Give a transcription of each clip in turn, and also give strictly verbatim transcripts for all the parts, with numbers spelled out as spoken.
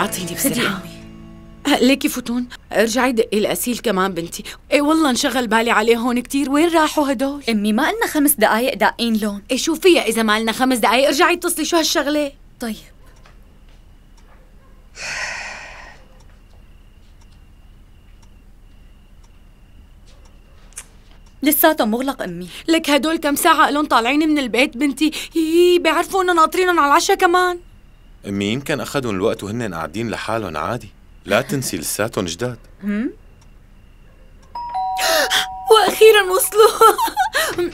اعطيني بسرعه. ليكي فتون، ارجعي دقي لأسيل كمان بنتي. ايه والله انشغل بالي عليه هون كتير. وين راحوا هدول؟ امي ما قلنا خمس دقايق داقين لون. ايه شو فيها اذا ما لنا خمس دقايق؟ ارجعي اتصلي. شو هالشغله؟ طيب لساتهم مغلق امي. لك هدول كم ساعه قالون طالعين من البيت بنتي. يي بيعرفوا انه ناطرينهم على العشاء كمان. امي يمكن اخذهم الوقت وهن قاعدين لحالهم عادي. لا تنسي لساتهم جداد. واخيرا وصلوا.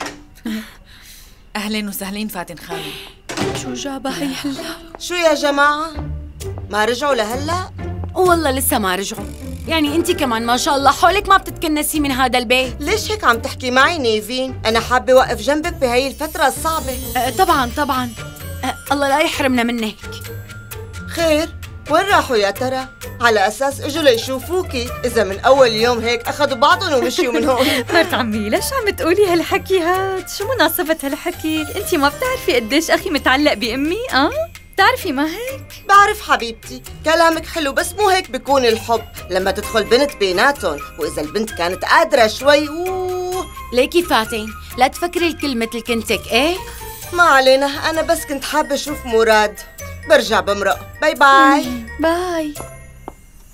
اهلين وسهلين فاتن خالي. شو جابها هي هلا؟ شو يا جماعه؟ ما رجعوا لهلا؟ والله لسه ما رجعوا. يعني انت كمان ما شاء الله حولك ما بتتكنسي من هذا البيت. ليش هيك عم تحكي معي نيفين؟ انا حابه اوقف جنبك بهي الفتره الصعبه. أه طبعا طبعا. أه الله لا يحرمنا منك. خير وين راحوا يا ترى؟ على اساس اجوا ليشوفوكي. اذا من اول يوم هيك اخذوا بعضهم ومشيوا من هون. مرت عمي ليش عم تقولي هالحكي هاد؟ شو مناسبه هالحكي؟ انت ما بتعرفي قديش اخي متعلق بامي. اه بتعرفي ما هيك؟ بعرف حبيبتي، كلامك حلو بس مو هيك بكون الحب لما تدخل بنت بيناتهم، واذا البنت كانت قادره شوي. اوه ليكي فاتن لا تفكري الكل مثل كنتك. ايه ما علينا، انا بس كنت حابه اشوف مراد. برجع بمرق. باي باي. باي.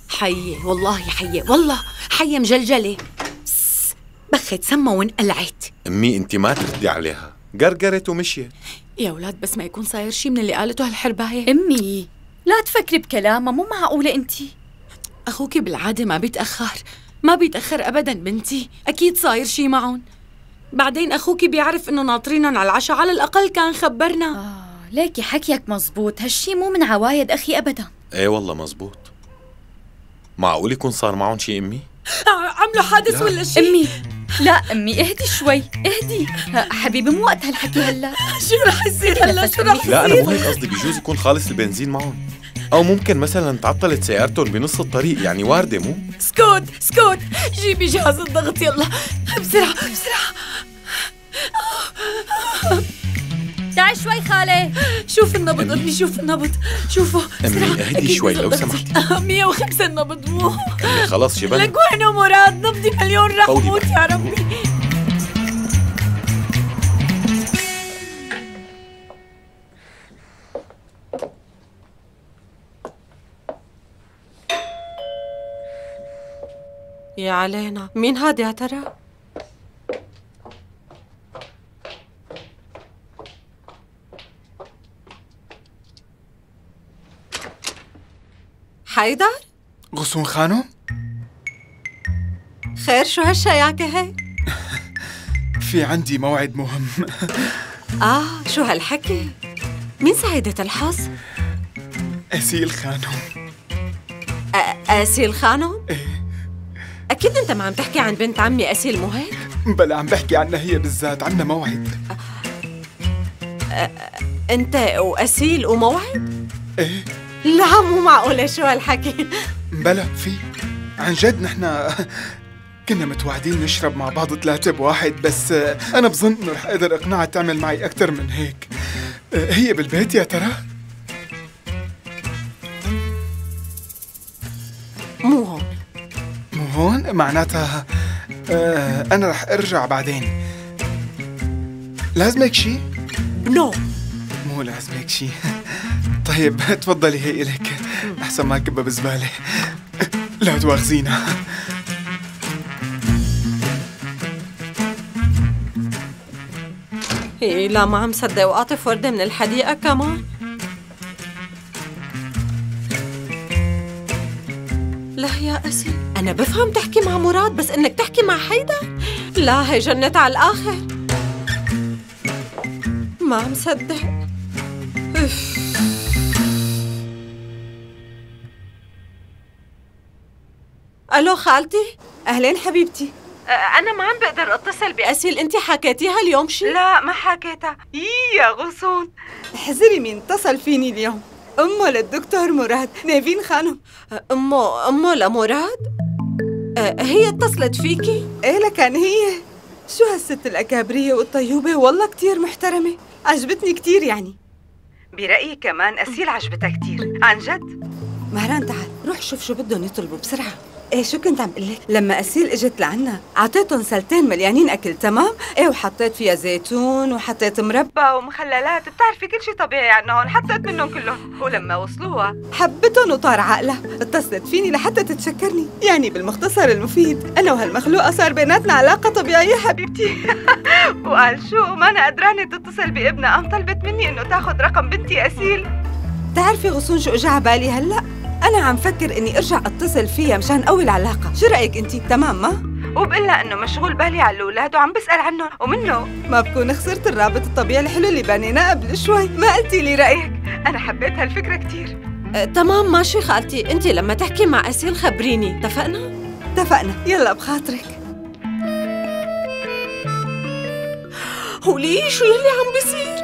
حيه والله حيه والله حيه مجلجله. بخت سما وانقلعت. امي انت ما تردي عليها، قرقرت ومشيت. يا اولاد بس ما يكون صاير شيء من اللي قالته هالحربايه. امي لا تفكري بكلامها، مو معقوله انت. اخوكي بالعاده ما بيتاخر، ما بيتاخر ابدا بنتي، اكيد صاير شيء معهم. بعدين اخوكي بيعرف انه ناطرينهم على العشاء، على الاقل كان خبرنا. اه ليكي حكيك مزبوط، هالشي مو من عوايد اخي ابدا. ايه والله مزبوط. معقول يكون صار معهم شيء امي؟ عملوا حادث ولا شيء؟ امي لا امي اهدي شوي اهدي حبيبي، مو وقت هالحكي هلا. شو رح يصير هلا؟ شو رح يصير؟ لا انا مو هيك قصدي، بجوز يكون خالص البنزين معهم، او ممكن مثلا تعطلت سيارتهم بنص الطريق، يعني وارده. مو سكوت سكوت، جيبي جهاز الضغط يلا بسرعه بسرعه. تعي شوي خاله. شوف النبض امي شوف النبض. شوفوا امي اهدي شوي لو سمحتي. مية وخمسة النبض. مو خلاص شباب. لك وينه مراد؟ نبضي مليون رح موت يا ربي. يا علينا مين هاد يا ترى؟ حيدر؟ غصون خانم؟ خير شو هالشياكة هي؟ في عندي موعد مهم. آه شو هالحكي؟ مين سعيدة الحظ؟ أسيل خانم. أسيل خانم؟ إيه أكيد أنت ما عم تحكي عن بنت عمي أسيل مو هيك؟ بلا عم بحكي عنها هي بالذات، عنا موعد. أنت وأسيل وموعد؟ إيه لا مو معقولة شو هالحكي. بلا في عن جد نحن كنا متوعدين نشرب مع بعض ثلاثة بواحد، بس أنا بظن إنه رح أقدر أقنعها تعمل معي أكثر من هيك. هي بالبيت يا ترى؟ مو هون. مو هون معناتها أنا رح أرجع بعدين. لازمك شي؟ نو مو لازمك شي. طيب تفضلي هي إلك أحسن ما كبها بزبالة. لا تواخذينا. إيه لا ما عم صدق، وقاطف وردة من الحديقة كمان. لا يا أسيل أنا بفهم تحكي مع مراد، بس إنك تحكي مع حيدر؟ لا هي جنت على الآخر. ما عم صدق. أف. الو خالتي. اهلين حبيبتي. أه انا ما عم بقدر اتصل باسيل، انت حكيتيها اليوم شي؟ لا ما حكيتها. يي يا غصون احذري مين اتصل فيني اليوم. امه للدكتور مراد نيفين خانم. امه امه لمراد؟ أه هي اتصلت فيكي؟ ايه لكان هي. شو هالست الاكابريه والطيوبه، والله كتير محترمه، عجبتني كتير. يعني برأيي كمان أسيل عجبتها كتير عن جد. مهران تعال روح شوف شو بدهم يطلبوا بسرعه. ايه شو كنت عم قلك؟ لما اسيل اجت لعنا اعطيتهم سلتين مليانين اكل، تمام؟ ايه وحطيت فيها زيتون وحطيت مربى ومخللات، بتعرفي كل شيء طبيعي عنا هون، حطيت منهم كلهم، ولما وصلوها حبتهم وطار عقلها، اتصلت فيني لحتى تتشكرني، يعني بالمختصر المفيد، انا وهالمخلوقه صار بيناتنا علاقه طبيعيه حبيبتي. وقال شو ما انا قدرانه تتصل بابنها، قام طلبت مني انه تاخذ رقم بنتي اسيل. بتعرفي غصون شو اجى عبالي هلا؟ أنا عم فكر إني أرجع أتصل فيها مشان قوي العلاقة، شو رأيك أنتِ؟ تمام ما؟ وبقلها إنه مشغول بالي على الأولاد وعم بسأل عنهم ومنه ما بكون خسرت الرابط الطبيعي الحلو اللي بنيناه قبل شوي، ما قلتي لي رأيك؟ أنا حبيت هالفكرة كتير. أه تمام ماشي خالتي، أنتِ لما تحكي مع أسيل خبريني، اتفقنا؟ اتفقنا، يلا بخاطرك. قولي شو يلي عم بيصير؟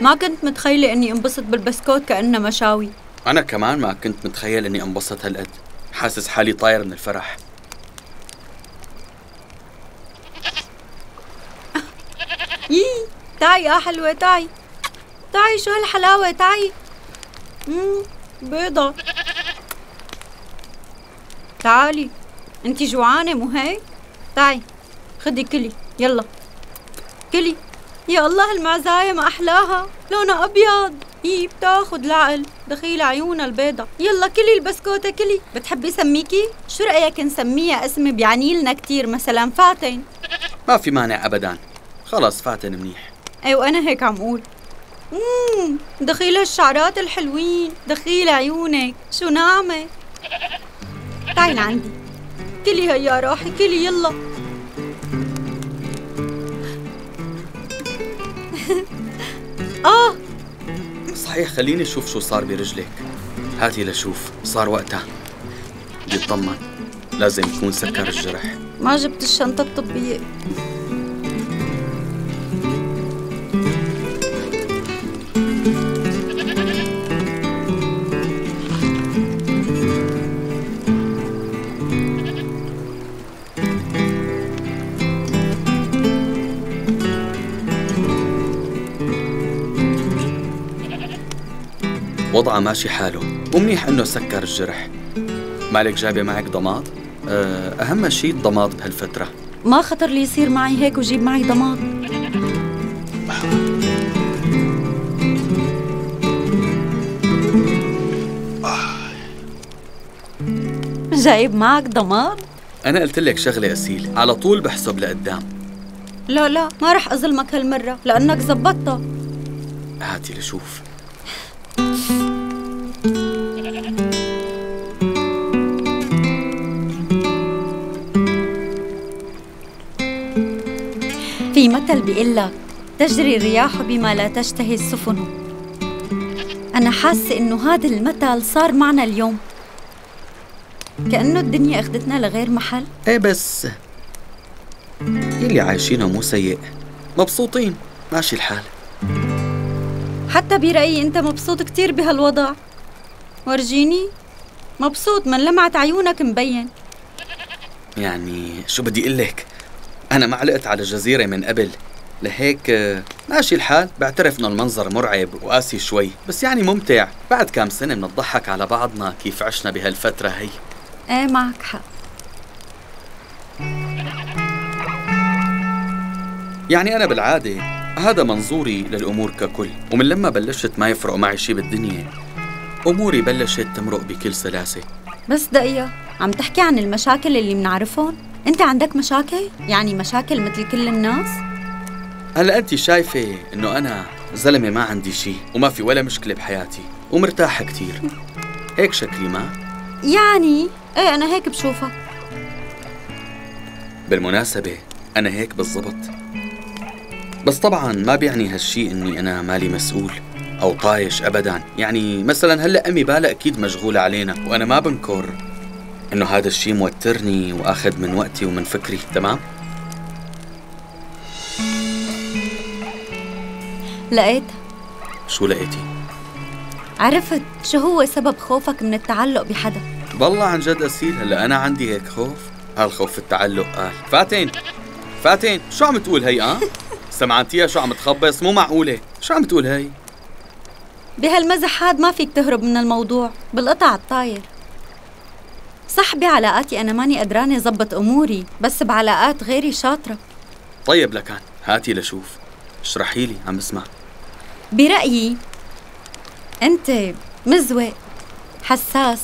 ما كنت متخيلة إني انبسط بالبسكوت كأنه مشاوي. أنا كمان ما كنت متخيل إني انبسط هالقد، حاسس حالي طاير من الفرح. يي تعي يا حلوة تعي تعي، شو هالحلاوة تعي. امم بيضة. تعالي أنت جوعانة مو هيك؟ تعي خدي كلي، يلا كلي. يا الله هالمعزاية ما أحلاها، لونها أبيض. هي بتاخد العقل، دخيل عيونها البيضة. يلا كلي البسكوتة كلي. بتحبي سميكي؟ شو رأيك نسميها اسم بيعني لنا كتير، مثلا فاتن؟ ما في مانع أبدا، خلص فاتن منيح. أي وأنا هيك عم أقول. اممم دخيل هالشعرات الحلوين، دخيل عيونك شو ناعمة. تعي لعندي كلي هيا راحي كلي يلا. آه صحيح، خليني أشوف شو صار برجلك. هاتي لشوف، صار وقتها بدي أطمن، لازم يكون سكر الجرح. ما جبت الشنطة الطبية. وضعه ماشي حاله ومنيح انه سكر الجرح. مالك جايبه معك ضماد؟ أه اهم شيء الضماد بهالفتره. ما خطر لي يصير معي هيك وجيب معي ضماد. جايب معك ضماد؟ انا قلت لك شغله اسيل، على طول بحسب لقدام. لا لا ما رح اظلمك هالمره لانك زبطتها. هاتي لشوف. في مثل بيقول لك تجري الرياح بما لا تشتهي السفن. أنا حاسة إنه هذا المثل صار معنا اليوم، كأنه الدنيا أخدتنا لغير محل. إيه بس يلي عايشينه مو سيء، مبسوطين ماشي الحال. حتى برأيي أنت مبسوط كتير بهالوضع، ورجيني مبسوط من لمعة عيونك مبين. يعني شو بدي أقول لك؟ أنا ما علقت على الجزيرة من قبل، لهيك ماشي الحال. بعترف إنه المنظر مرعب وقاسي شوي، بس يعني ممتع. بعد كام سنة بنضحك على بعضنا كيف عشنا بهالفترة هي. إيه معك حق. يعني أنا بالعادة هذا منظوري للأمور ككل، ومن لما بلشت ما يفرق معي شي بالدنيا، أموري بلشت تمرق بكل سلاسة. بس دقيقة، عم تحكي عن المشاكل اللي بنعرفهم؟ أنت عندك مشاكل؟ يعني مشاكل مثل كل الناس؟ هلا أنت شايفة إنه أنا زلمة ما عندي شي وما في ولا مشكلة بحياتي ومرتاحة كتير، هيك شكلي ما؟ يعني إيه أنا هيك بشوفك. بالمناسبة أنا هيك بالضبط، بس طبعاً ما بيعني هالشي إني أنا مالي مسؤول أو طايش أبداً. يعني مثلاً هلأ أمي بالا أكيد مشغولة علينا، وأنا ما بنكر إنه هذا الشي موترني وأخذ من وقتي ومن فكري، تمام؟ لقيتها. شو لقيتي؟ عرفت شو هو سبب خوفك من التعلق بحدا. والله عن جد أسيل، هلا أنا عندي هيك خوف، هالخوف التعلق. قال فاتن فاتن شو عم تقول هي؟ أه؟ سمعتيها شو عم تخبص؟ مو معقولة، شو عم تقول هي؟ بهالمزح هاد ما فيك تهرب من الموضوع، بالقطع الطاير. صح بعلاقاتي أنا ماني قدرانة ظبط أموري، بس بعلاقات غيري شاطرة. طيب لكان هاتي لشوف، اشرحي لي، عم اسمع. برأيي أنت مزوق، حساس،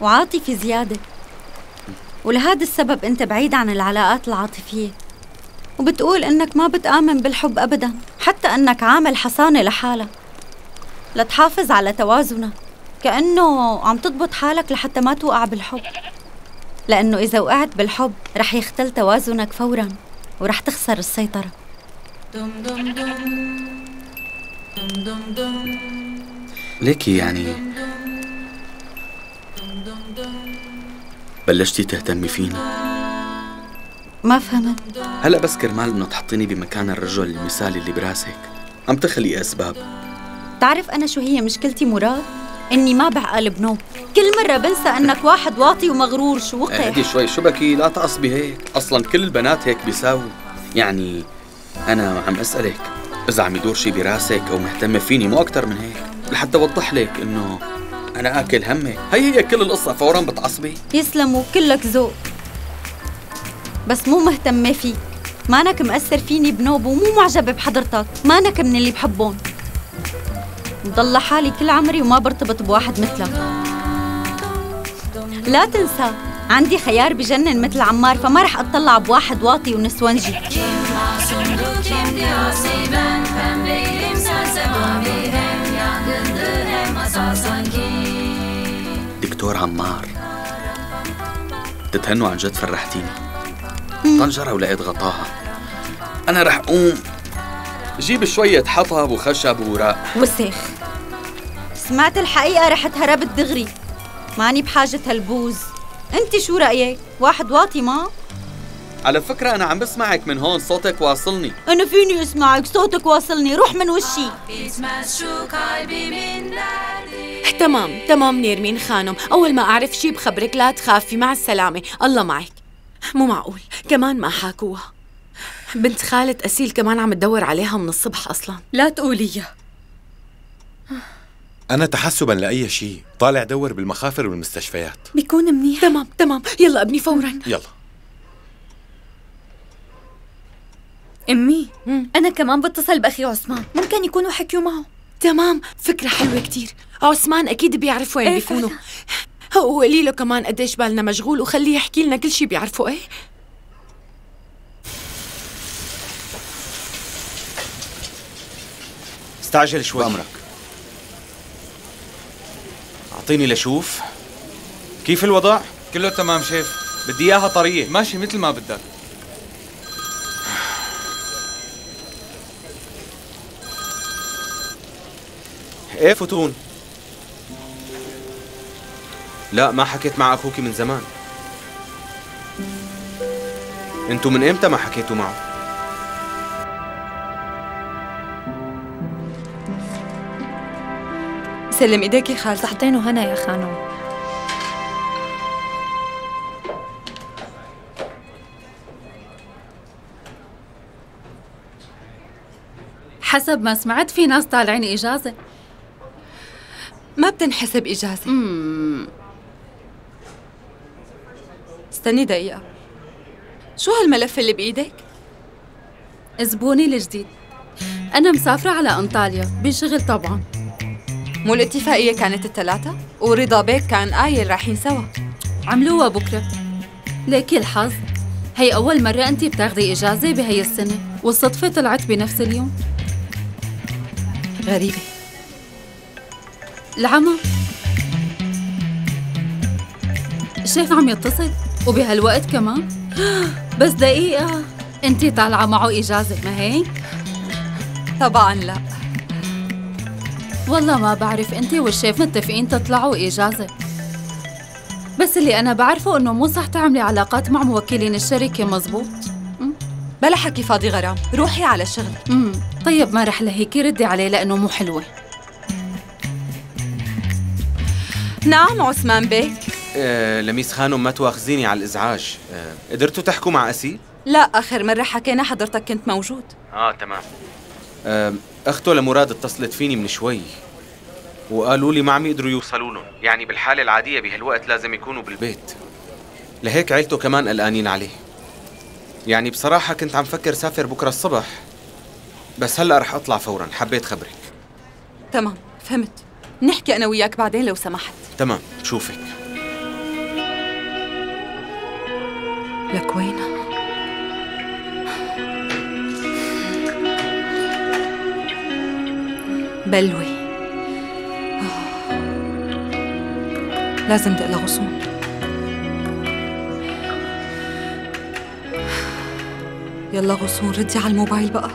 وعاطفي زيادة، ولهذا السبب أنت بعيد عن العلاقات العاطفية، وبتقول إنك ما بتآمن بالحب أبداً، حتى إنك عامل حصانة لحالك لتحافظ على توازنك، كأنه عم تضبط حالك لحتى ما توقع بالحب، لأنه إذا وقعت بالحب رح يختل توازنك فوراً ورح تخسر السيطرة. دم دم دم دم دم دم. ليكي يعني بلشتي تهتمي فيني؟ ما فهمت. هلا بس كرمال بدنا تحطيني بمكان الرجل المثالي اللي براسك، عم تخلقي اسباب. بتعرف انا شو هي مشكلتي مراد؟ اني ما بعقل بنوم، كل مرة بنسى انك واحد واطي ومغرور. شو وقع؟ اهدي شوي، شو بكي؟ لا تعصبي هيك، اصلا كل البنات هيك بيساووا. يعني انا عم اسألك اذا عم يدور شي براسك او مهتمة فيني، مو اكتر من هيك، لحتى اوضح لك انه انا اكل همك. هي هي كل القصة، فورا بتعصبي. يسلموا، كلك ذوق، بس مو مهتمة فيك، مانك مأثر فيني بنوب، ومو معجبة بحضرتك، مانك من اللي بحبهم. مضلة حالي كل عمري وما برتبط بواحد مثلك. لا تنسى عندي خيار بجنن مثل عمار، فما رح أطلع بواحد واطي ونسونجي. دكتور عمار، تتهنوا عن جد، فرحتيني. طنجرة ولقيت غطاها، أنا رح قوم جيب شوية حطب وخشب ووراق وسيخ. سمعت الحقيقة رحت هربت دغري، ماني بحاجة هالبوز. انت شو رأيك؟ واحد واطي ما؟ على فكرة أنا عم بسمعك من هون، صوتك واصلني. أنا فيني أسمعك، صوتك واصلني، روح من وشي. تمام تمام نيرمين خانم، أول ما أعرف شي بخبرك، لا تخافي، مع السلامة، الله معك. مو معقول كمان ما حاكوها، بنت خالة أسيل كمان عم تدور عليها من الصبح أصلاً. لا تقوليها. أنا تحسباً لأي شيء طالع دور بالمخافر والمستشفيات، بيكون منيح. تمام تمام، يلا أبني فوراً. يلا أمي. مم. أنا كمان بتصل بأخي عثمان، ممكن يكونوا حكيوا معه. تمام، فكرة حلوة كتير. عثمان أكيد بيعرف وين ايه بيكونوا، وقولي له كمان قديش بالنا مشغول، وخليه يحكي لنا كل شيء بيعرفه. إيه استعجل شوي بأمرك. أعطيني لشوف كيف الوضع. كله تمام شيف، بدي إياها طرية. ماشي مثل ما بدك. إيه فتون؟ لا ما حكيت مع أخوكي من زمان. أنتوا من إمتى ما حكيتوا معه؟ سلم ايديك يا خال. صحتين وهنا يا خانم. حسب ما سمعت في ناس طالعين اجازه، ما بتنحسب اجازه. امم استني دقيقه، شو هالملف اللي بايدك؟ زبوني الجديد، انا مسافره على انطاليا بشغل. طبعا مو الاتفاقية كانت الثلاثة، ورضا بيك كان آيل رايحين سوا، عملوها بكرة. ليكي الحظ هي أول مرة أنتِ بتاخدي إجازة بهي السنة، والصدفة طلعت بنفس اليوم. غريبة. العمى شايف عم يتصل وبهالوقت كمان. بس دقيقة، أنتِ طالعة معه إجازة ما هيك؟ طبعاً لا. والله ما بعرف، انت والشيف متفقين تطلعوا اجازه، بس اللي انا بعرفه انه مو صح تعملي علاقات مع موكلين الشركه. مزبوط. بلا حكي فاضي غرام، روحي على الشغل. امم طيب ما رح لهيكي ردي عليه لانه مو حلوه. نعم عثمان بيك. آه لميس خانم ما تواخذيني على الازعاج. آه قدرتوا تحكوا مع أسيل؟ لا، آخر مرة حكينا حضرتك كنت موجود. آه تمام. آه أخته لمراد اتصلت فيني من شوي وقالوا لي ما عم يقدروا يوصلوا لهم، يعني بالحالة العادية بهالوقت لازم يكونوا بالبيت، لهيك عيلته كمان قلقانين عليه. يعني بصراحة كنت عم فكر سافر بكرة الصبح، بس هلأ رح أطلع فوراً، حبيت خبرك. تمام فهمت، نحكي أنا وياك بعدين لو سمحت. تمام بشوفك. لك وينها؟ بلوي، لازم دق لغصون. يلا غصون ردي على الموبايل بقى.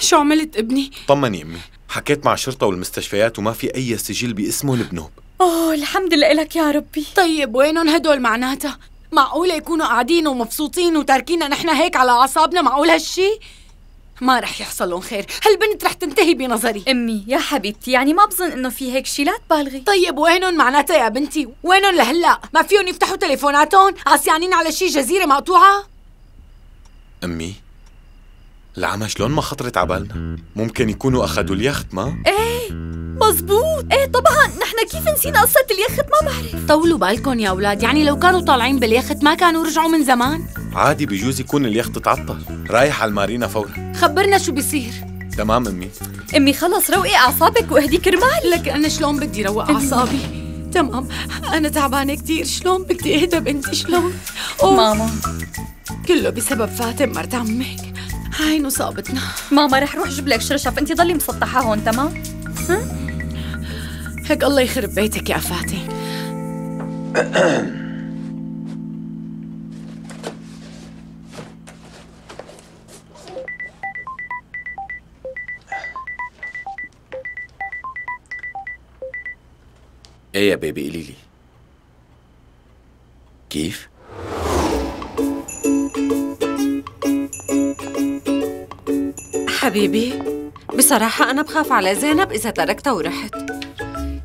شو عملت ابني؟ طمني امي، حكيت مع الشرطة والمستشفيات وما في أي سجل باسمه البنوب. اوه الحمد لله لك يا ربي. طيب وينهم هدول معناتها؟ معقولة يكونوا قاعدين ومبسوطين وتاركينا نحن هيك على أعصابنا؟ معقول هالشي؟ ما رح يحصل لهم خير، هالبنت رح تنتهي بنظري. امي يا حبيبتي، يعني ما بظن انه في هيك شي، لا تبالغي. طيب وينهم معناتها يا بنتي؟ وينهم لهلا؟ ما فيهم يفتحوا تليفوناتهم؟ عصيانين على شي جزيرة مقطوعة؟ امي العمى شلون ما خطرت على بالنا؟ ممكن يكونوا اخذوا اليخت. ما ايه مزبوط، ايه طبعا، نحن كيف نسينا قصة اليخت؟ ما بعرف. طولوا بالكم يا اولاد، يعني لو كانوا طالعين باليخت ما كانوا رجعوا من زمان. عادي، بجوز يكون اليخت تعطل، رايح على المارينا فورا. خبرنا شو بيصير. تمام امي. امي خلص روقي اعصابك واهدي كرمالي. لك انا شلون بدي روق اعصابي؟ تمام انا تعبانه كثير، شلون بدي اهدى بنتي؟ شلون؟ أوه. ماما كله بسبب فاتن مرت عمك، هاي نصابتنا. ماما رح روح جيب لك شرشف، انت ضلي مسطحه هون. تمام هيك الله يخرب بيتك يا فاتن. ايه يا بيبي قولي لي كيف؟ حبيبي بصراحة أنا بخاف على زينب إذا تركتها ورحت،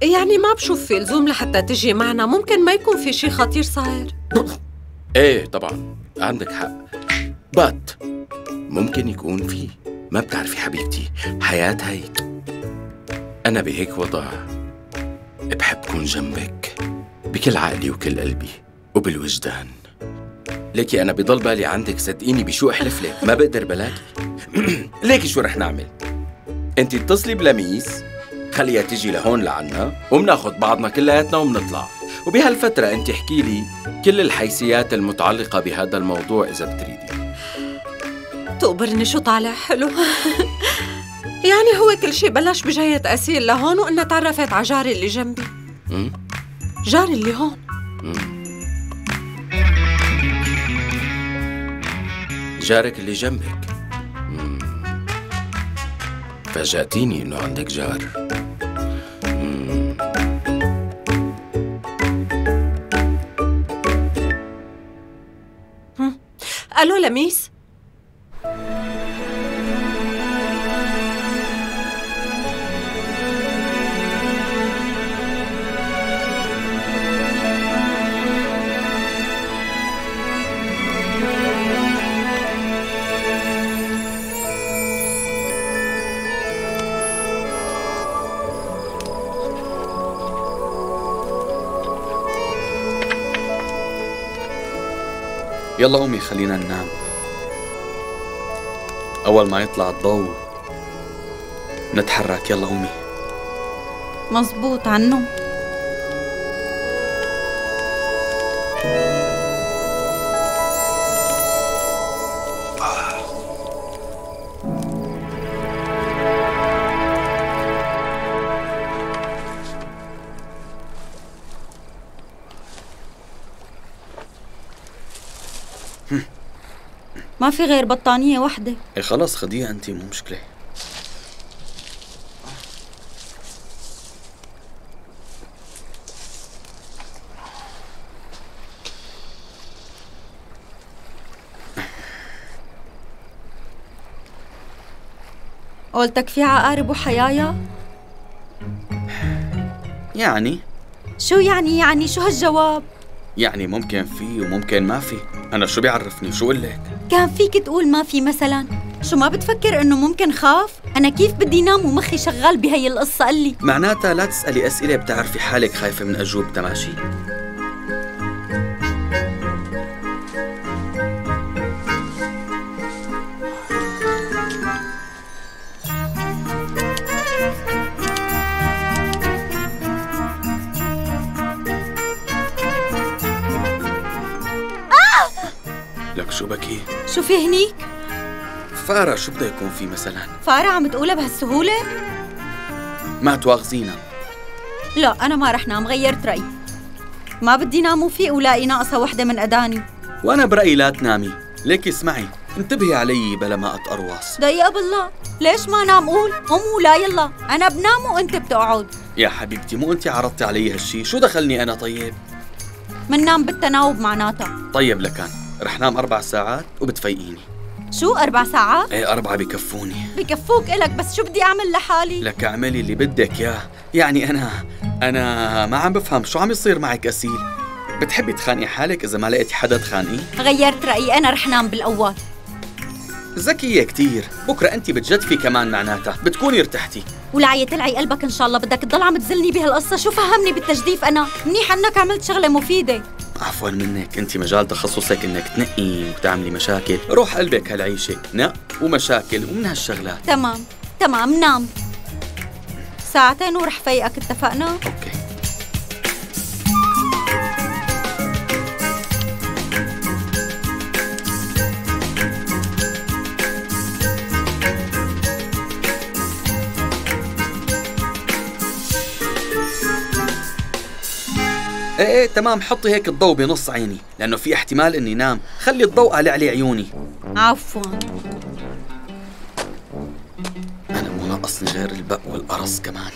يعني ما بشوف في لزوم لحتى تجي معنا، ممكن ما يكون في شي خطير صاير. إيه طبعاً عندك حق، بات ممكن يكون فيه، ما بتعرفي حبيبتي حياة هيك. أنا بهيك وضع بحب كون جنبك بكل عقلي وكل قلبي وبالوجدان، ليكي أنا بضل بالي عندك، صدقيني بشو أحلف لك ما بقدر بلاكي. ليكي شو رح نعمل؟ أنت اتصلي بلميس خليها تجي لهون لعنا وبناخد بعضنا كلياتنا وبنطلع، وبهالفترة أنت احكي لي كل الحيثيات المتعلقة بهذا الموضوع إذا بتريدي. تقبرني شو طالع حلو. يعني هو كل شيء بلش بجاية أسيل لهون وإنها تعرفت على جاري اللي جنبي. جاري اللي هون. م? جارك اللي جنبك. مم. فاجأتيني إنه عندك جار. مم. مم. ألو لميس؟ يلا أمي خلينا ننام، أول ما يطلع الضوء نتحرك. يلا أمي. مظبوط عنه. ما في غير بطانية واحدة. إيه خلص خديها أنتِ، مو مشكلة. قولتك في عقارب وحيايا؟ يعني شو يعني يعني شو هالجواب؟ يعني ممكن في وممكن ما في، أنا شو بيعرفني شو قلك؟ كان فيك تقول ما في مثلا، شو ما بتفكر إنه ممكن خاف؟ أنا كيف بدي نام ومخي شغال بهي القصة قلي؟ معناتها لا تسألي أسئلة بتعرفي حالك خايفة من أجوبتها، ماشي؟ لك شو بكي؟ شو في هنيك؟ فارة شو بده يكون في مثلا؟ فارة عم تقولها بهالسهولة؟ ما تواخذينا. لا أنا ما رح نام، غيرت رأيي. ما بدي نام وفيق ولاقي ناقصة وحدة من أداني. وأنا برأيي لا تنامي، ليك اسمعي، انتبهي علي بلا ما أتقرواص. دقيقة بالله، ليش ما نام؟ قول، قوم ولا يلا، أنا بنام وأنت بتقعد. يا حبيبتي مو أنت عرضتي علي هالشي، شو دخلني أنا طيب؟ مننام بالتناوب معناتها. طيب لكان، رح نام أربع ساعات وبتفيقيني. شو أربع ساعات؟ إيه أربعة بكفوني. بكفوك إلك، بس شو بدي أعمل لحالي؟ لك أعملي اللي بدك ياه، يعني أنا أنا ما عم بفهم شو عم يصير معك أسيل؟ بتحبي تخانقي حالك إذا ما لقيتي حدا تخانقيه؟ غيرت رأيي، أنا رح نام بالأول. ذكية كتير، بكرة أنت بتجدفي كمان معناتها، بتكوني ارتحتي. ولعي تلعي قلبك إن شاء الله، بدك تضل عم تزلني بهالقصة، شو فهمني بالتجديف أنا؟ منيح أنك عملت شغلة مفيدة. عفواً منك، أنت مجال تخصصك إنك تنقي وتعملي مشاكل، روح قلبك هالعيشة، نق ومشاكل ومن هالشغلات. تمام، تمام نام. ساعتين ورح فيقك، اتفقنا؟ أوكي. ايه ايه تمام، حطي هيك الضوء بنص عيني لأنه في احتمال إني نام، خلي الضوء على علي عيوني. عفواً. أنا مو ناقصني غير البق والقرص كمان.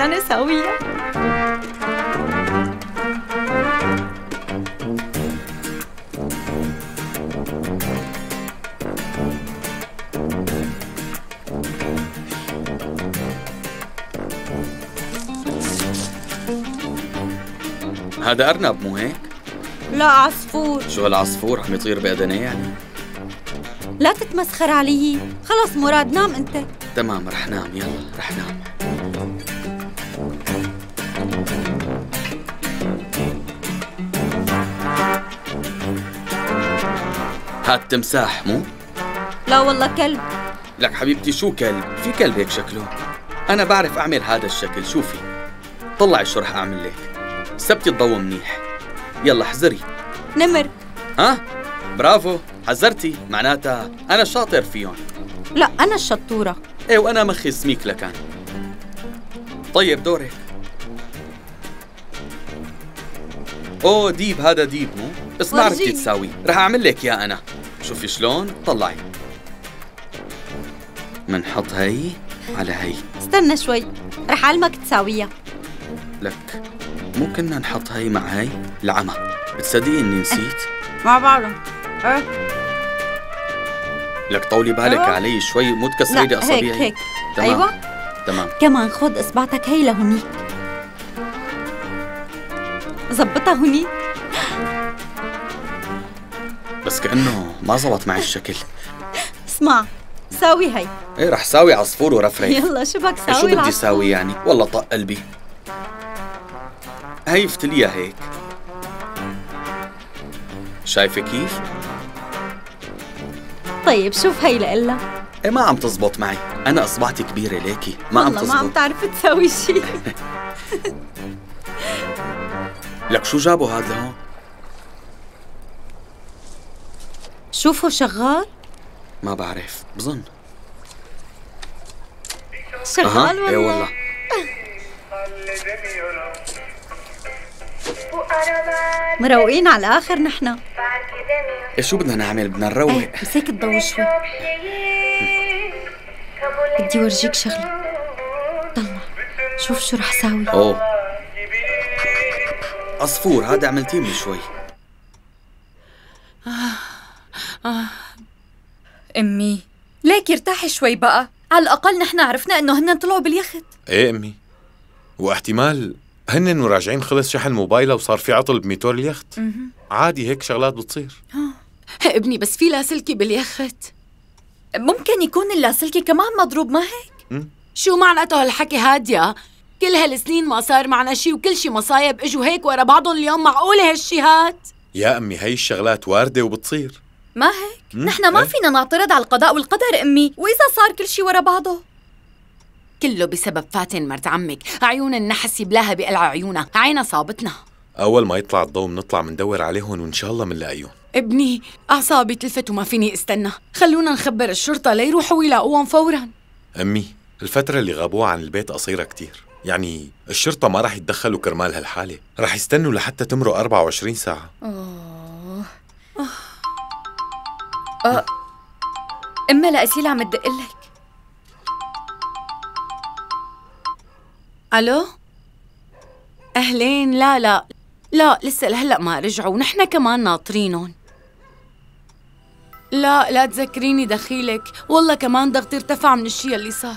أنا سوية. هذا أرنب مو هيك؟ لا عصفور. شو هالعصفور عم يطير بأذنيه يعني؟ لا تتمسخر علي، خلص مراد نام أنت. تمام رح نام، يلا رح نام. هاد تمساح مو؟ لا والله كلب. لك حبيبتي شو كلب؟ في كلب هيك شكله. أنا بعرف أعمل هذا الشكل، شوفي. طلعي شو رح أعمل لك. ثبتي الضوء منيح. يلا حزري. نمر. ها؟ برافو، حزرتي، معناتها أنا شاطر فيهم. لا أنا الشطورة. إيه وأنا مخي سميك لكان. طيب دورك. أوه ديب، هذا ديب مو؟ بس ما عرفتي تساوي، رح أعمل لك يا أنا. شوفي شلون، طلعي. منحط هي على هي. استنى شوي، رح أعلمك تساويها. لك مو كنا نحط هي مع هي؟ العمى، بتصدقي إني نسيت؟ ما بعرف. إيه لك طولي بالك أه. علي شوي، مو تكسري لي أصابعي. هيك هيك. تمام. أيوة تمام. كمان خذ إصبعتك هي لهنيك. ظبطها هنيك. بس كأنه ما زبط معي الشكل. اسمع ساوي هي. ايه رح ساوي عصفور ورفرف. يلا شبك ساوي العصفور. شو بدي ساوي يعني؟ والله طق قلبي. هي افتليها هيك. شايفة كيف؟ طيب شوف هي لإلا. ايه ما عم تزبط معي، أنا إصبعتي كبيرة ليكي، ما عم تزبط. والله ما عم تعرف تساوي شيء. لك شو جابوا هاد لهون؟ شوفه شغال؟ ما بعرف، بظن شغال. أه. والله ايه والله. مروقين على الاخر نحنا. شو بدنا نعمل؟ بدنا نروق. مساك الضو شوي. بدي ورجيك شغله. طلع شوف شو رح ساوي. اوه عصفور هذا عملتيه من شوي. آه. آه. امي ليك ارتاحي شوي بقى، على الاقل نحن عرفنا انه هن طلعوا باليخت. ايه امي، واحتمال هن وراجعين خلص شحن موبايله وصار في عطل بميتور اليخت. مم. عادي هيك شغلات بتصير. ها ابني بس في لاسلكي باليخت، ممكن يكون اللاسلكي كمان مضروب، ما هيك؟ مم. شو معناته هالحكي هادية؟ كل هالسنين ما صار معنا شيء وكل شيء مصايب اجوا هيك ورا بعضهم اليوم، معقولة هالشي هاد؟ يا امي هي الشغلات واردة وبتصير، ما هيك؟ نحن ما فينا نعترض على القضاء والقدر امي، واذا صار كل شيء ورا بعضه كله بسبب فاتن مرت عمك، عيون النحس يبلاها بقلع عيونها، عينها صابتنا. اول ما يطلع الضوء بنطلع بندور عليهم وان شاء الله بنلاقيهم. ابني اعصابي تلفت وما فيني استنى، خلونا نخبر الشرطة ليروحوا يلاقوهم فورا. امي الفترة اللي غابوها عن البيت قصيرة كتير، يعني الشرطة ما راح يتدخلوا كرمال هالحالة، راح يستنوا لحتى تمرق أربعة وعشرين ساعة. اوه أوه. أه. إما لأسيل عم تدقلك. ألو؟ أهلين. لا لا لا لسه لهلأ ما رجعوا ونحن كمان ناطرينهم. لا لا تذكريني دخيلك، والله كمان ضغطي ارتفع من الشيء اللي صار.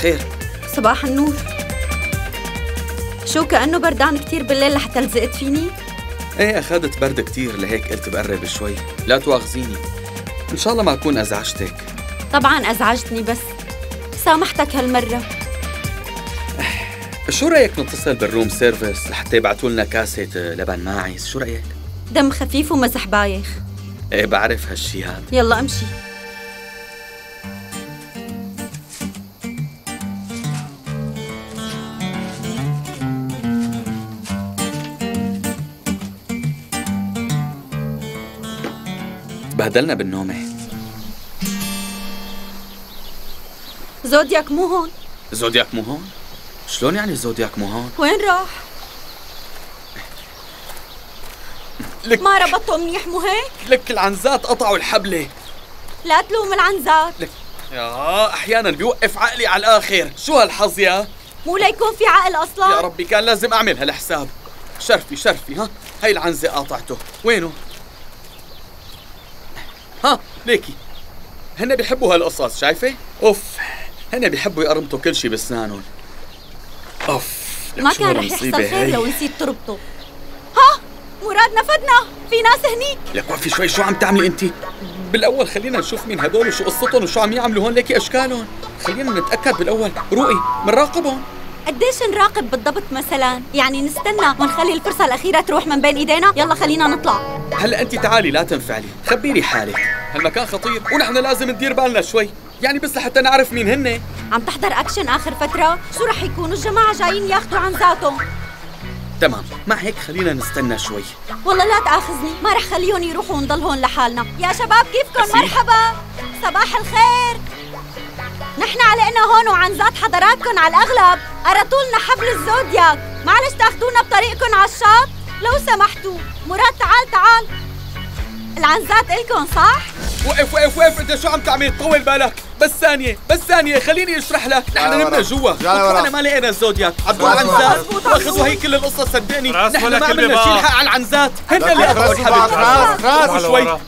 خير. صباح النور. شو كأنه بردان كتير بالليل لحتى لزقت فيني؟ ايه أخذت برد كتير لهيك قلت بقرب شوي، لا تواخذيني، إن شاء الله ما أكون أزعجتك. طبعاً أزعجتني بس سامحتك هالمرة. شو رأيك نتصل بالروم سيرفيس لحتى يبعتوا لنا كاسة لبن ماعز، شو رأيك؟ دم خفيف ومزح بايخ. ايه بعرف هالشي هاد. يلا امشي. بدلنا بالنومة. زودياك مو هون. زودياك مو هون؟ شلون يعني الزودياك مو هون؟ وين راح؟ لك ما ربطته منيح مو هيك؟ لك العنزات قطعوا الحبلة. لا تلوم العنزات. لك يا احيانا بيوقف عقلي على الاخر، شو هالحظ يا؟ مو ليكون في عقل اصلا؟ يا ربي كان لازم اعمل هالحساب. شرفي شرفي ها، هي العنزة قاطعته، وينه؟ ها ليكي هن بيحبوا هالقصص، شايفة؟ اوف هن بيحبوا يقرمطوا كل شيء بسنانهم. اوف ما كان رح يحصل خير لو نسيت تربطه. ها مراد نفدنا، في ناس هنيك. لك وقفي شوي، شو عم تعملي انت؟ بالاول خلينا نشوف مين هدول وشو قصتهم وشو عم يعملوا هون، ليكي اشكالهم، خلينا نتاكد بالاول. روقي بنراقبهم. قديش نراقب بالضبط مثلا؟ يعني نستنى ونخلي الفرصه الاخيره تروح من بين ايدينا؟ يلا خلينا نطلع. هلا انت تعالي لا تنفعلي، خبيري حالك، هالمكان خطير ونحن لازم ندير بالنا شوي، يعني بس لحتى نعرف مين هن. عم تحضر اكشن اخر فتره؟ شو رح يكونوا الجماعه جايين ياخذوا عنزاتهم؟ تمام، مع هيك خلينا نستنى شوي. والله لا تاخذني، ما رح خليهم يروحوا ونضل هون لحالنا. يا شباب كيفكم؟ مرحبا، صباح الخير. نحن علقنا هون وعنزات حضراتكم على الاغلب، قرطولنا حبل الزودياك، معلش تاخذونا بطريقكم على الشاطئ لو سمحتوا. مراد تعال تعال، العنزات الكم صح؟ وقف وقف وقف، انت شو عم تعمل؟ طول بالك، بس ثانية بس ثانية خليني اشرح لك، نحن نمنا جوا وطلعنا ما لقينا الزودياك، عبوا العنزات واخذوا هي كل القصة، صدقني نحن ما عملنا شيء لحق على العنزات، هن اللي قطعوا الحبل. راس راس شوي،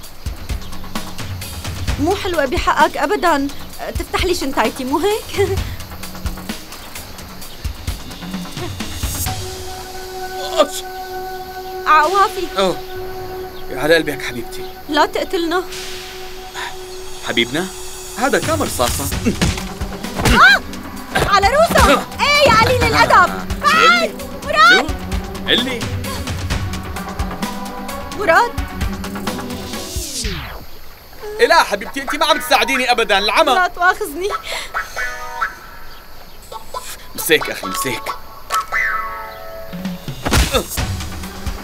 مو حلوة بحقك ابدا، تفتح لي شنطايتي مو هيك؟ عوافي. اوه على قلبك حبيبتي. لا تقتلنا حبيبنا، هذا كام رصاصة. آه! على روسه. ايه يا قليل الادب، تعال مراد. شو؟ اللي مراد إيه؟ لا حبيبتي انت ما عم تساعديني ابدا، العمى. لا تواخذني. مسيك اخي مسيك.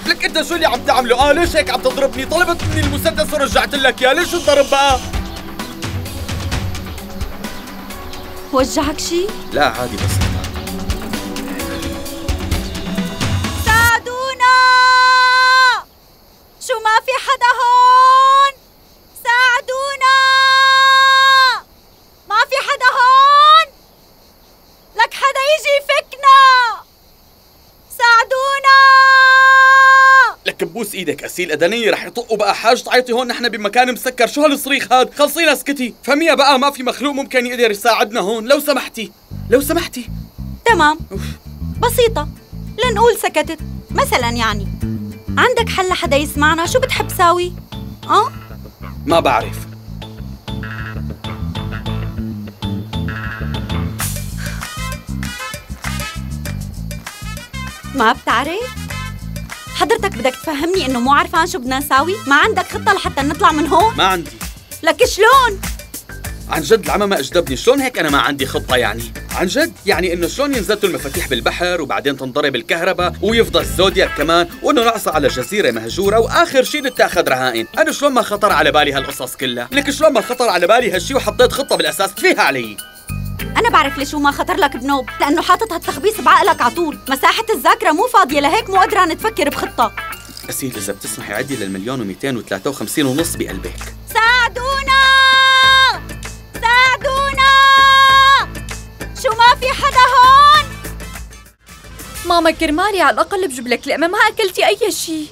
لك انت شو اللي عم تعمله؟ اه ليش هيك عم تضربني؟ طلبت مني المسدس ورجعت لك اياه، ليش تضرب بقى؟ وجعك شي؟ لا عادي بس. ساعدونا، شو ما في حدا هون؟ ساعدونا، ما في حدا هون؟ لك حدا يجي يفكنا، ساعدونا. لك بوس ايدك اسيل ادنيه، رح يطقوا بقى حاج تعيطي هون، نحن بمكان مسكر، شو هالصريخ هاد؟ خلصينا اسكتي، فهميها بقى ما في مخلوق ممكن يقدر يساعدنا هون، لو سمحتي لو سمحتي. تمام. أوف. بسيطة، لنقول سكتت مثلا، يعني عندك حل لحدا يسمعنا؟ شو بتحب ساوي؟ اه؟ ما بعرف. ما بتعرف؟ حضرتك بدك تفهمني انه مو عارفان شو بدنا نساوي؟ ما عندك خطة لحتى نطلع من هون؟ ما عندي. لك شلون؟ عن جد العمى ما اجذبني، شلون هيك انا ما عندي خطة يعني؟ عن جد؟ يعني انه شلون ينزلوا المفاتيح بالبحر وبعدين تنضرب الكهرباء ويفضل الزودياك كمان، وانه نعصى على جزيرة مهجورة واخر شيء نتاخذ رهائن، انا شلون ما خطر على بالي هالقصص كلها؟ لك شلون ما خطر على بالي هالشيء وحطيت خطة بالاساس فيها علي؟ أنا بعرف ليش وما خطر لك بنوب، لأنه حاطط هالتخبيص بعقلك على طول، مساحة الذاكرة مو فاضية لهيك مو قادرة تفكر بخطة. أسيل إذا بتسمحي عدي للمليون ومئتين وثلاثة وخمسين ونص بقلبك. ساعدونا ساعدونا، شو ما في حدا هون؟ ماما كرمالي على الأقل بجيب لك لقمة، ما أكلتي أي شيء.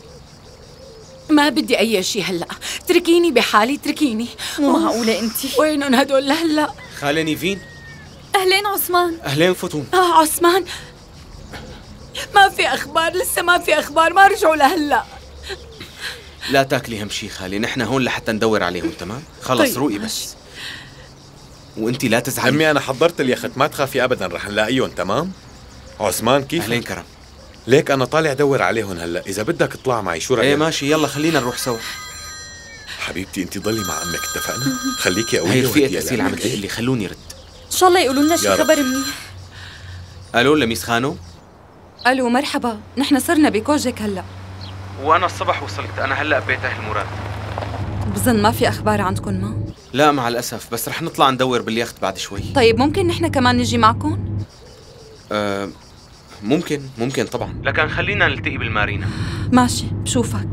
ما بدي أي شيء هلأ، اتركيني بحالي اتركيني، مو معقولة أنتِ. وينهم هدول لهلأ؟ خالة نيفين. أهلين عثمان. أهلين فطوم. آه عثمان، ما في أخبار لسه، ما في أخبار، ما رجعوا لهلا. لا تاكلي هم شي خالي، نحن هون لحتى ندور عليهم. تمام خلص. طيب. روقي بس وأنت لا تزعلي. أمي أنا حضرت اليخت، ما تخافي أبدا رح نلاقيهم. تمام عثمان كيف؟ أهلين كرم. ليك أنا طالع أدور عليهم هلا، إذا بدك اطلع معي، شو رأيك؟ إيه ماشي، يلا خلينا نروح سوا. حبيبتي أنت ضلي مع أمك، اتفقنا؟ خليكي قوية. هي رفيقة أسيل عم تقول لي خلوني يرد، إن شاء الله يقولوا لنا شي خبر منيح. ألو لميس خانو. ألو مرحبا، نحن صرنا بكوجك هلا. وأنا الصبح وصلت، أنا هلا ببيت أهل مراد. بظن ما في أخبار عندكم ما؟ لا مع الأسف، بس رح نطلع ندور باليخت بعد شوي. طيب ممكن نحن كمان نجي معكم؟ آه ممكن ممكن طبعا، لكن خلينا نلتقي بالمارينا. ماشي بشوفك،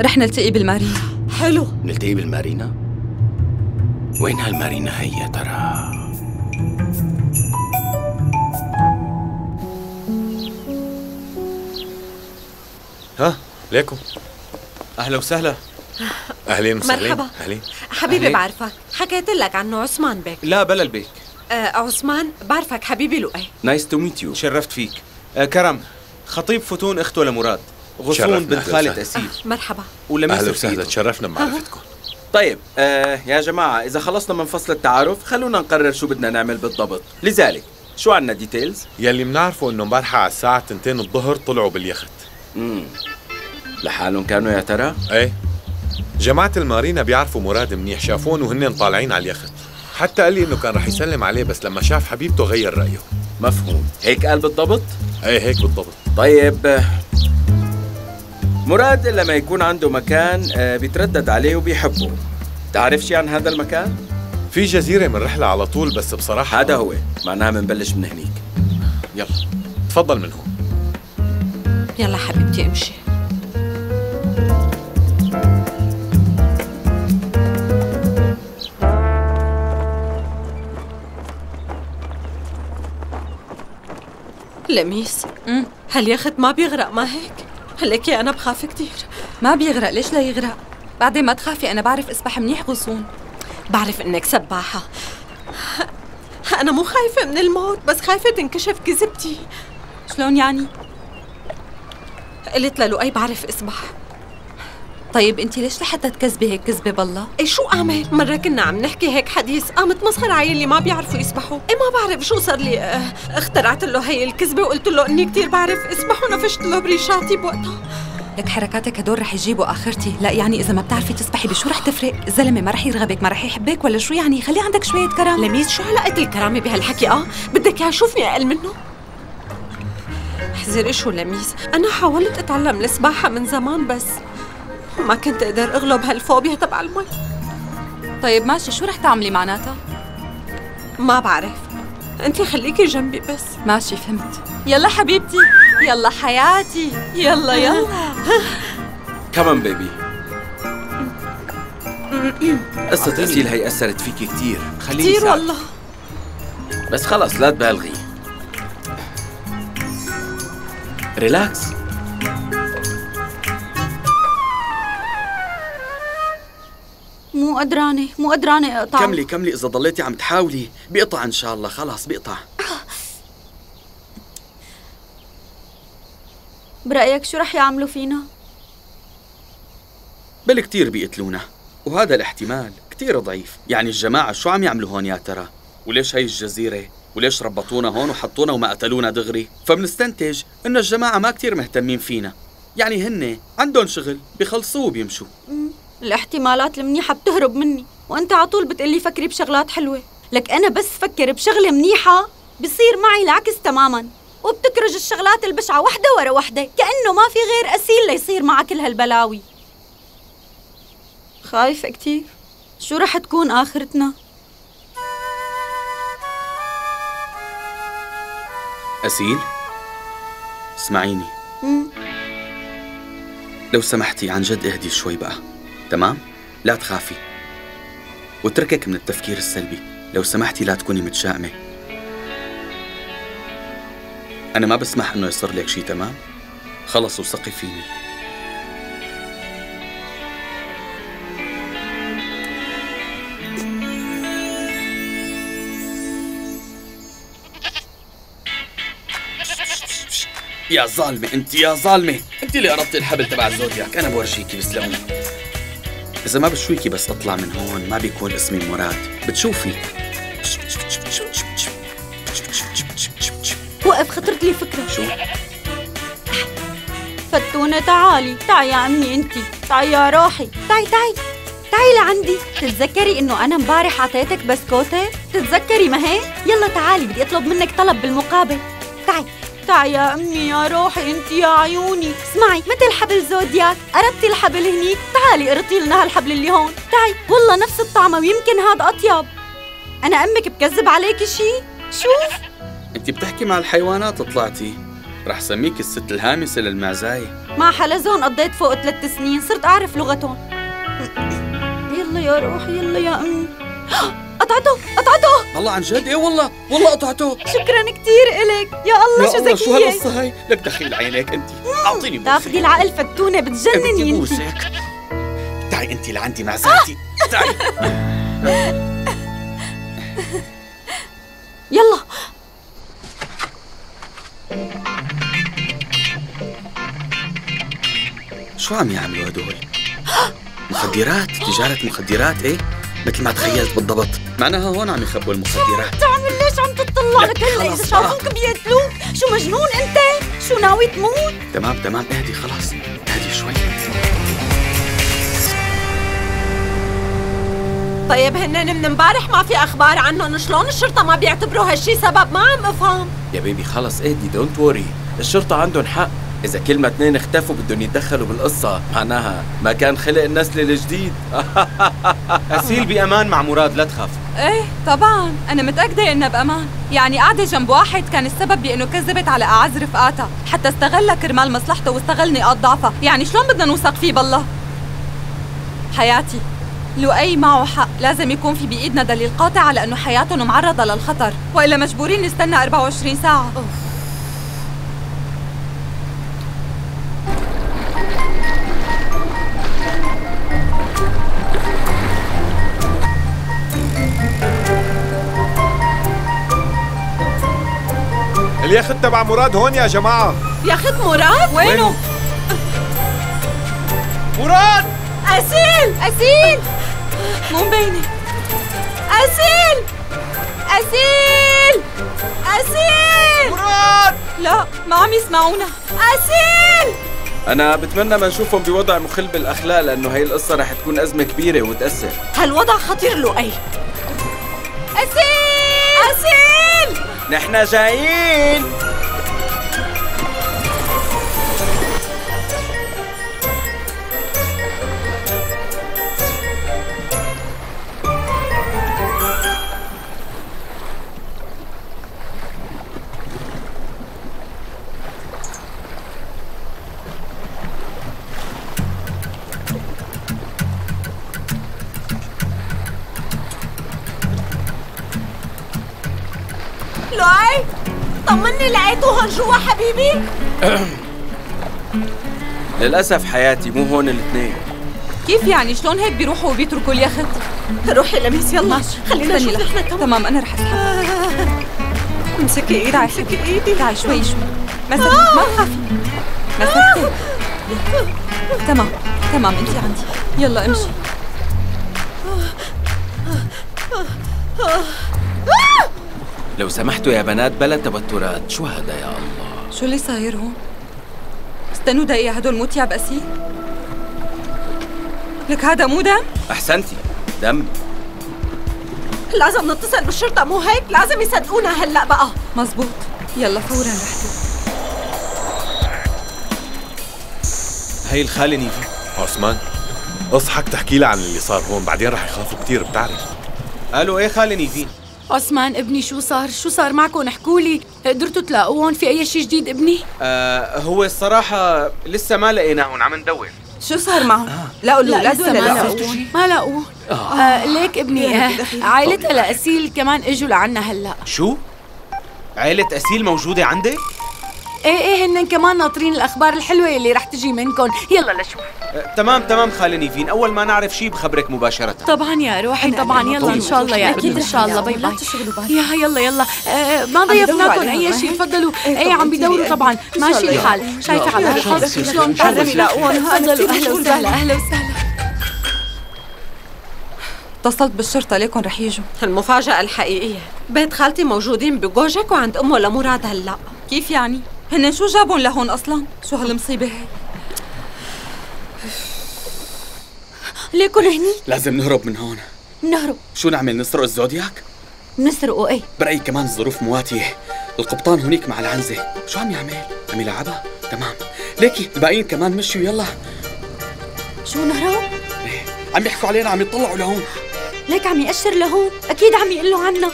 رح نلتقي بالمارينا. حلو، نلتقي بالمارينا؟ وين هالمارينا هي يا ترى؟ ها ليكو، اهلا وسهلا. اهلين وسهلين. مرحبا. اهلين حبيبي. أهلين. بعرفك، حكيت لك عنه عثمان بيك. لا بلا البيك. آه عثمان بعرفك حبيبي لؤي. نايس تو ميت يو، شرفت فيك. آه كرم خطيب فتون اخته لمراد، غصون بنت خالة أسيل. آه مرحبا. اهلا وسهلا، تشرفنا بمعرفتكم. طيب آه يا جماعة، إذا خلصنا من فصل التعارف خلونا نقرر شو بدنا نعمل بالضبط، لذلك شو عندنا ديتيلز؟ يلي بنعرفه إنه امبارحة على الساعة اثنتين الظهر طلعوا باليخت. امم لحالهم كانوا يا ترى؟ إيه، جماعة المارينا بيعرفوا مراد منيح، شافون وهن طالعين على اليخت، حتى قال لي إنه كان رح يسلم عليه بس لما شاف حبيبته غير رأيه. مفهوم، هيك قال بالضبط؟ إيه هيك بالضبط. طيب مراد لما يكون عنده مكان بيتردد عليه وبيحبه، تعرف شي عن هذا المكان؟ في جزيرة من رحلة على طول، بس بصراحة هذا هو، معناها منبلش من هنيك. يلا تفضل من هون. يلا حبيبتي امشي. لميس، هاليخت ما بيغرق ما هيك؟ لكي أنا بخاف كتير. ما بيغرق، ليش لا يغرق؟ بعدين ما تخافي، أنا بعرف أسبح منيح غصون. بعرف إنك سباحة. أنا مو خايفة من الموت، بس خايفة تنكشف كذبتي. شلون يعني؟ قلت للؤي بعرف أسبح. طيب أنت ليش لحتى تكذبي هيك كذبة بالله؟ إيه شو أعمل؟ مرة كنا عم نحكي هيك حديث، قامت مسخر علي اللي ما بيعرفوا يسبحوا. إيه ما بعرف شو صار لي، اه اخترعت له هي الكذبة وقلت له إني كثير بعرف أسبح ونفشت له بريشاتي بوقتها. لك حركاتك هدول رح يجيبوا آخرتي. لا يعني إذا ما بتعرفي تسبحي بشو رح تفرق؟ الزلمة ما رح يرغبك، ما رح يحبك، ولا شو يعني؟ خلي عندك شوية كرم. لميس شو علاقة الكرامة بهالحكي؟ أه بدك إياه يشوفني أقل منه؟ احذري شو لميس، أنا حاولت أتعلم السباحة من زمان بس ما كنت اقدر اغلب هالفوبيا تبع المي. طيب ماشي، شو رح تعملي معناتها؟ ما بعرف، انت خليكي جنبي بس. ماشي فهمت. يلا حبيبتي، يلا حياتي، يلا يلا. كمان بيبي، قصة أسيل هي أثرت فيكي كثير. خليني كثير والله، بس خلص لا تبالغي، ريلاكس. مو قدرانة، مو قدرانة اقطع. كملي كملي، إذا ضليتي عم تحاولي بيقطع إن شاء الله. خلاص بيقطع. برأيك شو رح يعملوا فينا؟ بل كتير بيقتلونا، وهذا الاحتمال كتير ضعيف. يعني الجماعة شو عم يعملوا هون يا ترى؟ وليش هي الجزيرة؟ وليش ربطونا هون وحطونا وما قتلونا دغري؟ فبنستنتج إنه الجماعة ما كتير مهتمين فينا، يعني هن عندهم شغل بيخلصوه وبيمشوا. الاحتمالات المنيحة بتهرب مني، وانت على طول بتقلي فكري بشغلات حلوة. لك انا بس فكر بشغلة منيحة بصير معي العكس تماما، وبتكرج الشغلات البشعة وحدة ورا وحدة، كأنه ما في غير أسيل ليصير معها كل هالبلاوي. خايفة كتير، شو رح تكون آخرتنا؟ أسيل اسمعيني. مم. لو سمحتي عن جد اهدي شوي بقى، تمام؟ لا تخافي، واتركك من التفكير السلبي. لو سمحتي لا تكوني متشائمة، أنا ما بسمح إنه يصير لك شي، تمام؟ خلص وثقي فيني. يا ظالمة أنت، يا ظالمة أنت اللي قربتي الحبل تبع الزودياك. أنا بورجيكي بس لون. إذا ما بشويكي بس أطلع من هون ما بيكون اسمي مراد، بتشوفي. وقف، خطرت لي فكرة. شو؟ فتونة تعالي، تعي يا أمي أنت، تعي يا روحي، تعي تعي تعي لعندي. تتذكري إنه أنا مبارح عطيتك بسكوتة؟ تتذكري ما هي؟ يلا تعالي، بدي أطلب منك طلب بالمقابل. تعي تعي يا أمي، يا روحي أنت، يا عيوني. اسمعي، مثل حبل زودياك، قربتي الحبل هنيك، تعالي قرطي لنا هالحبل اللي هون. تعي، والله نفس الطعمة ويمكن هاد أطيب. أنا أمك بكذب عليكي شي؟ شوف انتي بتحكي مع الحيوانات طلعتي، رح سميك الست الهامسة للمعزاية. مع حلزون قضيت فوق ثلاث سنين، صرت أعرف لغتهم. يلا يا روح، يلا يا أمي. قطعته قطعته. الله عن جد؟ إيه والله والله قطعته. شكرا كثير إلك يا الله، شو ذكية. يا الله شو هالقصة هاي، لك دخيل عينيك أنت. أعطيني بوسك. تاخذي العقل فتونة، بتجنني أنت. بوسك. تعي أنت لعندي مع زوجتي، تعي. يلا. شو عم يعملوا هدول؟ مخدرات، تجارة مخدرات، ايه؟ مثل ما تخيلت بالضبط، معناها هون عم يخبوا المخدرات. شو عم تعمل؟ ليش عم تطلع لك هلا؟ إذا شافوك بيقتلوك، شو مجنون أنت؟ شو ناوي تموت؟ تمام تمام، اهدي خلاص، اهدي شوي. طيب هنن من امبارح ما في أخبار عنهم، شلون الشرطة ما بيعتبروا هالشي سبب؟ ما عم أفهم. يا بيبي خلص اهدي، دونت وري، الشرطة عندهم حق. إذا كلمة اثنين اختفوا بدهم يتدخلوا بالقصة، معناها ما كان خلق النسل الجديد. أسيل بأمان مع مراد، لا تخاف. إيه طبعاً، أنا متأكدة إنها بأمان، يعني قاعدة جنب واحد كان السبب بإنه كذبت على أعز رفقاتها، حتى استغلها كرمال مصلحته واستغل نقاط ضعفها، يعني شلون بدنا نوثق فيه بالله؟ حياتي، لؤي معه حق، لازم يكون في بإيدنا دليل قاطع على إنه حياتهم معرضة للخطر، وإلا مجبورين نستنى أربعة وعشرين ساعة. أوه. اليخت تبع مراد هون يا جماعة. يخت مراد؟ وينه؟ مراد! أسيل! أسيل! مو مبينة. أسيل! أسيل! أسيل! مراد! لا ما عم يسمعونا. أسيل! أنا بتمنى ما نشوفهم بوضع مخل بالأخلاق، لأنه هي القصة رح تكون أزمة كبيرة وتأثر. هالوضع خطير لؤي. أسيل! أسيل! نحن جايين. لؤي طمني، لقيته هون جوا حبيبي؟ للأسف حياتي مو هون الاثنين. كيف يعني؟ شلون هيك بيروحوا وبيتركوا اليخت؟ روحي لميس يلا ماشي. خلينا نشوف احنا كمان. تمام أنا رح أسحب. امسكي ايدي، تعي امسكي ايدي، تعي شوي شوي. مسكتك ما تخافي، مسكتك. تمام تمام انت عندي، يلا امشي. لو سمحتوا يا بنات بلا توترات، شو هذا يا الله؟ شو اللي صاير هون؟ استنوا دقيقة، هدول موت يا بأسيل؟ لك هذا مو دم؟ أحسنتي، دم. لازم نتصل بالشرطة مو هيك؟ لازم يصدقونا هلا بقى. مزبوط، يلا فورا رحلة. هي الخالة نيفي. عثمان اصحك تحكي لها عن اللي صار هون، بعدين رح يخافوا كثير بتعرف. قالوا إيه خالة نيفي؟ عثمان ابني شو صار؟ شو صار معكم؟ احكوا لي، قدرتوا تلاقوهم؟ في أي شيء جديد ابني؟ آه هو الصراحة لسه ما لقيناهم، عم ندور. شو صار معهم؟ آه. لقوا الأولاد ولا لا؟ ما لقوه. آه. آه ليك ابني، آه عائلتها لأسيل كمان اجوا لعنا هلا. شو؟ عائلة أسيل موجودة عندك؟ ايه ايه هن كمان ناطرين الأخبار الحلوة اللي رح تجي منكم، يلا لشوف. آه تمام تمام خالة نيفين، أول ما نعرف شي بخبرك مباشرة. طبعا يا روحي طبعا، يلا إن شاء الله يا أكيد إن شاء الله. باي باي. يا يلا يلا، آه ما ضيفناكم أي شيء، تفضلوا. ايه عم بدوروا طبعا، ماشي الحال. شايفة على الحظ شلون تعرف يلاقوهم. تفضلوا أهلا وسهلا أهلا وسهلا. اتصلت بالشرطة، ليكن رح يجوا. المفاجأة الحقيقية، بيت خالتي موجودين بجوجك وعند أمه لمراد هلا. كيف يعني؟ هن شو جابهم لهون اصلا؟ شو هالمصيبه هي؟ ليكن هني لازم نهرب من هون. نهرب؟ شو نعمل؟ نسرق الزودياك؟ نسرقه ايه؟ برايي كمان الظروف مواتيه، القبطان هنيك مع العنزه، شو عم يعمل؟ عم يلعبها؟ تمام، ليكي الباقيين كمان مشوا يلا. شو نهرب؟ ايه عم يحكوا علينا، عم يطلعوا لهون. ليك عم يأشر لهون، اكيد عم يقول له عنا.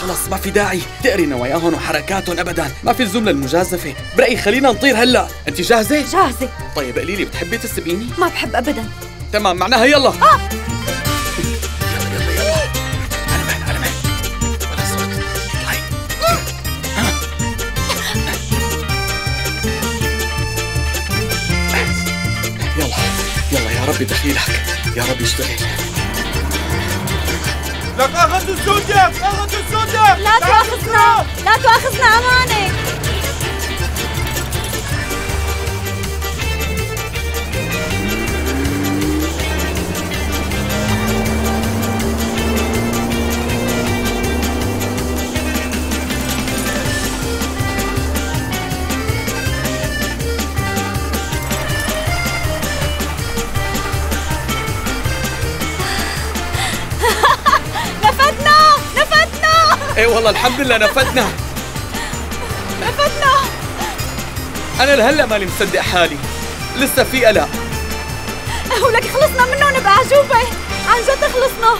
خلص ما في داعي تقري نواياهم وحركاتهم ابدا، ما في الجمله المجازفه، برأيي خلينا نطير هلا، انت جاهزه؟ جاهزه. طيب قولي لي بتحبي تسبقيني؟ ما بحب ابدا. تمام معناها يلا. آه. يلا يلا يلا. انا معك انا معك. ولا صوت. طلعي. يلا يلا يا ربي دخيلك، يا ربي اشتغل. لك أخذوا السودف! أخذوا السودف! لا تؤاخذنا! لا تؤاخذنا أمانك! ايه والله الحمد لله نفتنا نفتنا. انا لهلا ماني مصدق حالي، لسه في قلق. ولك خلصنا منهم بأعجوبة، عن جد خلصنا.